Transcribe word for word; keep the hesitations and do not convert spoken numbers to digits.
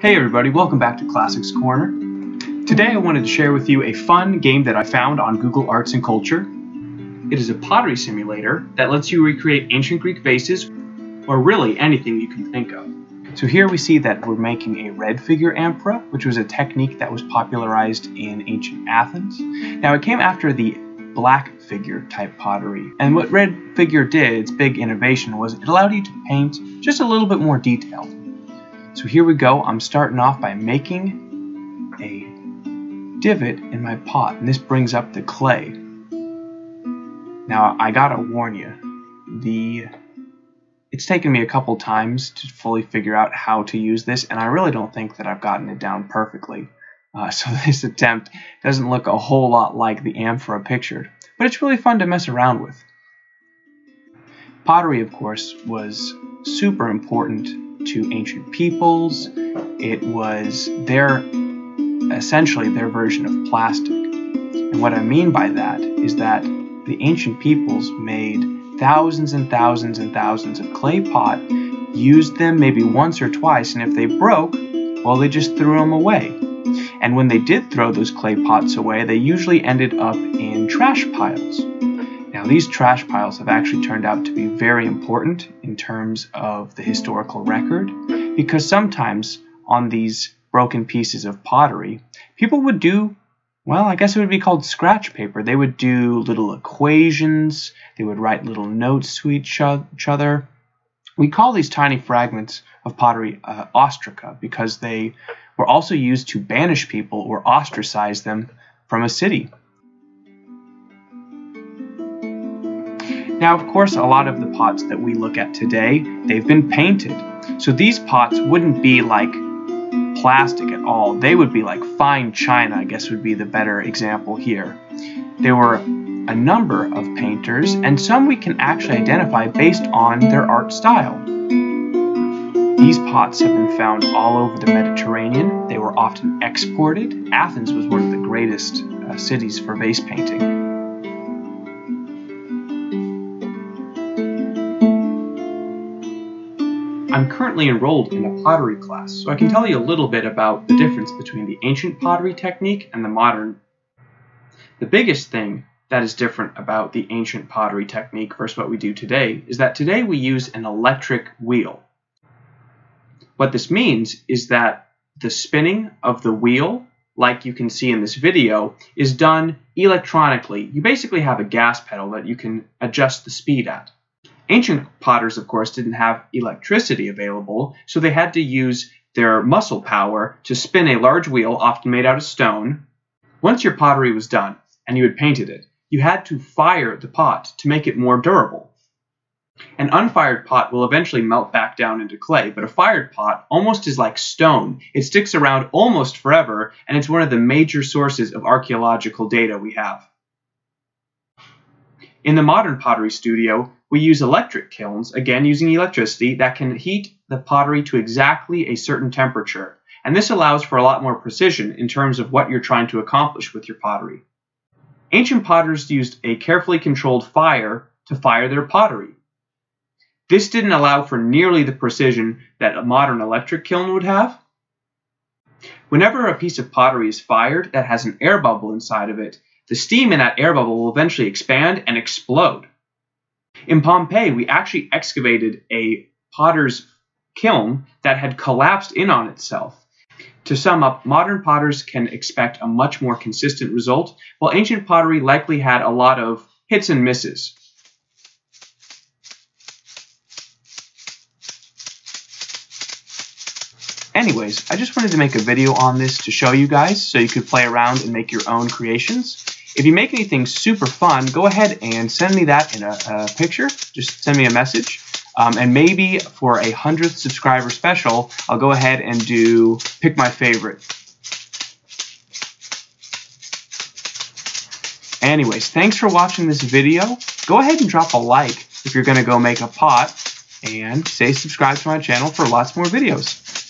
Hey everybody, welcome back to Classics Corner. Today I wanted to share with you a fun game that I found on Google Arts and Culture. It is a pottery simulator that lets you recreate ancient Greek vases, or really anything you can think of. So here we see that we're making a red figure amphora, which was a technique that was popularized in ancient Athens. Now it came after the black figure type pottery, and what red figure did, its big innovation, was it allowed you to paint just a little bit more detail. So here we go. I'm starting off by making a divot in my pot, and this brings up the clay. Now I gotta warn you, the it's taken me a couple times to fully figure out how to use this, and I really don't think that I've gotten it down perfectly. Uh, so this attempt doesn't look a whole lot like the amphora pictured, but it's really fun to mess around with. Pottery, of course, was super important to ancient peoples. It was their, essentially their version of plastic. And what I mean by that is that the ancient peoples made thousands and thousands and thousands of clay pots, used them maybe once or twice, and if they broke, well, they just threw them away. And when they did throw those clay pots away, they usually ended up in trash piles. Now, these trash piles have actually turned out to be very important in terms of the historical record, because sometimes on these broken pieces of pottery, people would do, well, I guess it would be called scratch paper. They would do little equations, they would write little notes to each other. We call these tiny fragments of pottery uh, ostraca, because they were also used to banish people or ostracize them from a city. Now, of course, a lot of the pots that we look at today, they've been painted. So these pots wouldn't be like plastic at all. They would be like fine china, I guess would be the better example here. There were a number of painters, and some we can actually identify based on their art style. These pots have been found all over the Mediterranean. They were often exported. Athens was one of the greatest uh, cities for vase painting. I'm currently enrolled in a pottery class, so I can tell you a little bit about the difference between the ancient pottery technique and the modern. The biggest thing that is different about the ancient pottery technique versus what we do today is that today we use an electric wheel. What this means is that the spinning of the wheel, like you can see in this video, is done electronically. You basically have a gas pedal that you can adjust the speed at. Ancient potters, of course, didn't have electricity available, so they had to use their muscle power to spin a large wheel, often made out of stone. Once your pottery was done and you had painted it, you had to fire the pot to make it more durable. An unfired pot will eventually melt back down into clay, but a fired pot almost is like stone. It sticks around almost forever, and it's one of the major sources of archaeological data we have. In the modern pottery studio, we use electric kilns, again using electricity, that can heat the pottery to exactly a certain temperature. And this allows for a lot more precision in terms of what you're trying to accomplish with your pottery. Ancient potters used a carefully controlled fire to fire their pottery. This didn't allow for nearly the precision that a modern electric kiln would have. Whenever a piece of pottery is fired that has an air bubble inside of it, the steam in that air bubble will eventually expand and explode. In Pompeii, we actually excavated a potter's kiln that had collapsed in on itself. To sum up, modern potters can expect a much more consistent result, while ancient pottery likely had a lot of hits and misses. Anyways, I just wanted to make a video on this to show you guys so you could play around and make your own creations. If you make anything super fun, go ahead and send me that in a, a picture. Just send me a message. Um, and maybe for a hundredth subscriber special, I'll go ahead and do pick my favorite. Anyways, thanks for watching this video. Go ahead and drop a like if you're going to go make a pot. And stay subscribed to my channel for lots more videos.